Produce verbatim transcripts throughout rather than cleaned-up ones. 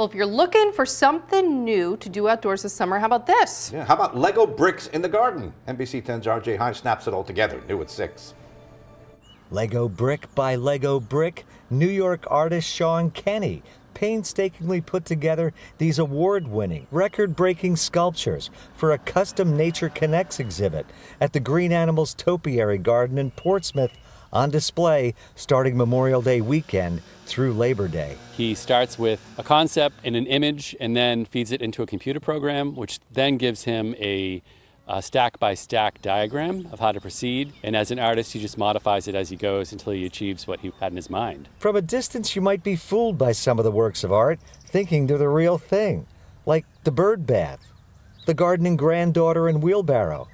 Well, if you're looking for something new to do outdoors this summer, how about this? Yeah, how about Lego bricks in the garden? N B C ten's R J Heim snaps it all together, new at six. Lego brick by Lego brick, New York artist Sean Kenney painstakingly put together these award-winning, record-breaking sculptures for a custom Nature Connects exhibit at the Green Animals Topiary Garden in Portsmouth, on display starting Memorial Day weekend through Labor Day. He starts with a concept and an image and then feeds it into a computer program, which then gives him a a stack-by-stack diagram of how to proceed, and as an artist he just modifies it as he goes until he achieves what he had in his mind. From a distance you might be fooled by some of the works of art, thinking they're the real thing, like the bird bath, the gardening granddaughter and wheelbarrow,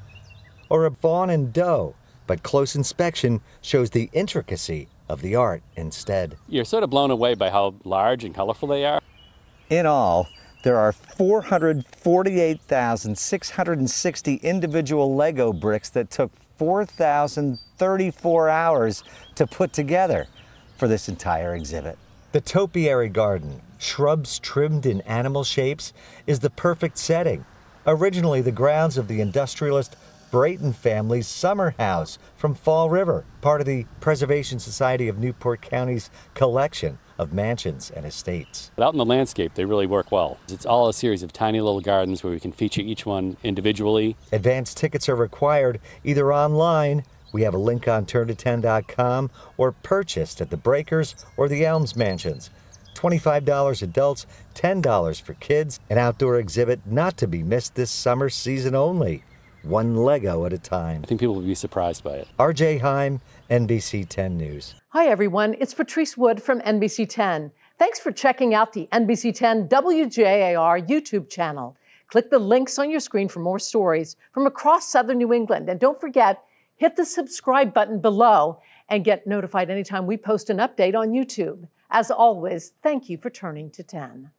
or a fawn and doe, but close inspection shows the intricacy of the art instead. You're sort of blown away by how large and colorful they are. In all, there are four hundred forty-eight thousand six hundred sixty individual Lego bricks that took four thousand thirty-four hours to put together for this entire exhibit. The topiary garden, shrubs trimmed in animal shapes, is the perfect setting. Originally the grounds of the industrialist Brayton family's summer house from Fall River, part of the Preservation Society of Newport County's collection of mansions and estates. But out in the landscape, they really work well. It's all a series of tiny little gardens where we can feature each one individually. Advance tickets are required either online, we have a link on turn to ten dot com, or purchased at the Breakers or the Elms mansions. twenty-five dollars adults, ten dollars for kids, an outdoor exhibit not to be missed this summer season only. One Lego at a time. I think people will be surprised by it. R J Heim, N B C ten News. Hi everyone, it's Patrice Wood from N B C ten. Thanks for checking out the N B C ten W J A R YouTube channel. Click the links on your screen for more stories from across southern New England. And don't forget, hit the subscribe button below and get notified anytime we post an update on YouTube. As always, thank you for turning to ten.